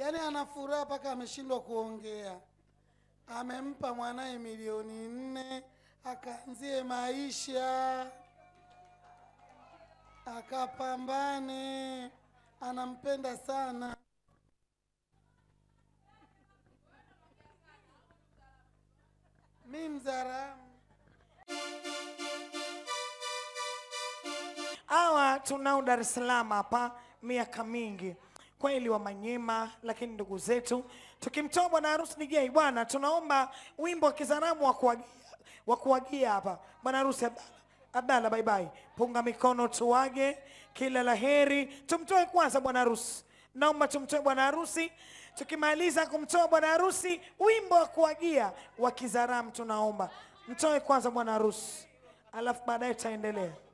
Yaani ana furaha mpaka ameshindwa kuongea. Amempa mwanae milioni 4 akaanzie maisha. Akapambane, anampenda sana. Mimi mzaramu. Hawa tunao Dar es Salaam hapa miaka mingi. Kweli wa Manyema lakini ndugu zetu tukimtoa bwana harusi Nijai bwana tunaomba wimbo wa Kizaramu wa kuagia hapa. Bwana harusi Abdalla bye bye. Punga mikono tuage kila laheri. Tumtoe kwanza bwana harusi. Naomba tumtoe bwana harusi. Tukimaliza kumtoa bwana harusi wimbo wa kuagia wa Kizaramu tunaomba. Mtoe kwanza bwana harusi. Alafu baadaye taendelea.